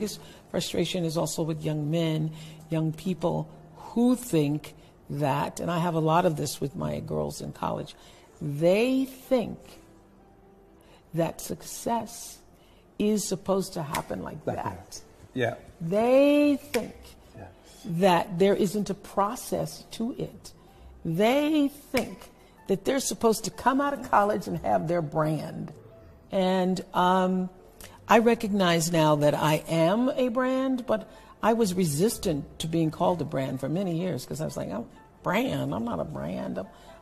biggest frustration is also with young men, young people who think that, and I have a lot of this with my girls in college, they think that success is supposed to happen like that. Yeah. They think that there isn't a process to it. They think that they're supposed to come out of college and have their brand. And I recognize now that I am a brand, but I was resistant to being called a brand for many years because I was like, I'm not a brand,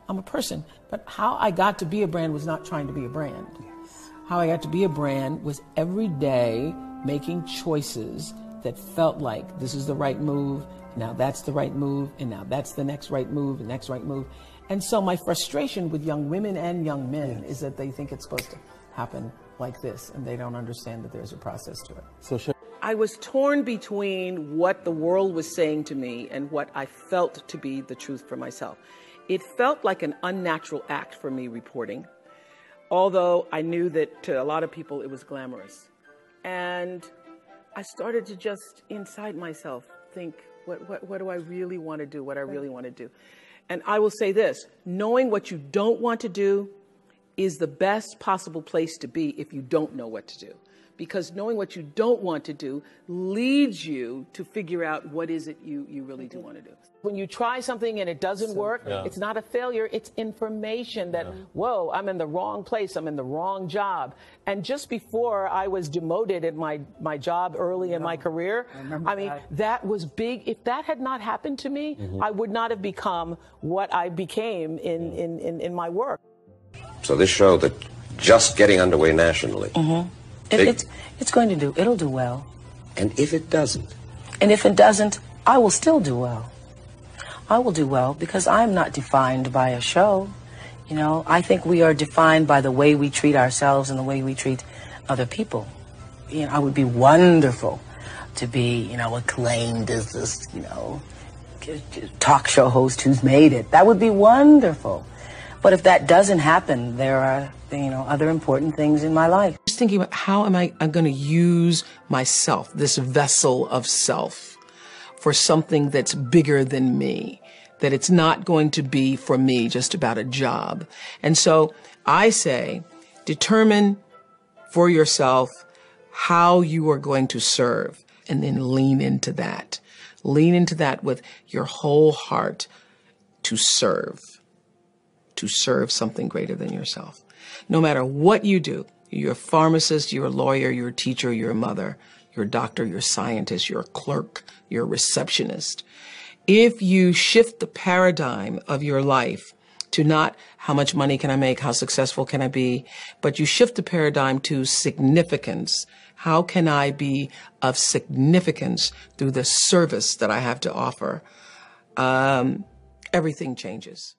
I'm a person. But how I got to be a brand was not trying to be a brand. Yes. How I got to be a brand was every day making choices that felt like this is the right move, now that's the right move, and now that's the next right move, and next right move. And so my frustration with young women and young men is that they think it's supposed to happen like this, and they don't understand that there's a process to it. So I was torn between what the world was saying to me and what I felt to be the truth for myself. It felt like an unnatural act for me reporting, although I knew that to a lot of people it was glamorous. And I started to just, inside myself, think, what do I really want to do? What I really want to do? And I will say this, knowing what you don't want to do is the best possible place to be if you don't know what to do. Because knowing what you don't want to do leads you to figure out what is it you really do want to do. When you try something and it doesn't work, it's not a failure, it's information that, whoa, I'm in the wrong place, I'm in the wrong job. And just before I was demoted at my job early in my career, I mean, that was big. If that had not happened to me, I would not have become what I became in my work. So this show that just getting underway nationally, it's going to do. It'll do well. And if it doesn't? And if it doesn't, I will still do well. I will do well because I'm not defined by a show. You know, I think we are defined by the way we treat ourselves and the way we treat other people. You know, I would be wonderful to be, you know, acclaimed as this, you know, talk show host who's made it. That would be wonderful. But if that doesn't happen, there are, you know, other important things in my life. Just thinking about how am I going to use myself, this vessel of self, for something that's bigger than me, that it's not going to be for me just about a job. And so I say, determine for yourself how you are going to serve and then lean into that. Lean into that with your whole heart to serve. To serve something greater than yourself. No matter what you do, you're a pharmacist, you're a lawyer, you're a teacher, you're a mother, you're a doctor, you're a scientist, you're a clerk, you're a receptionist. If you shift the paradigm of your life to not how much money can I make, how successful can I be, but you shift the paradigm to significance. How can I be of significance through the service that I have to offer? Everything changes.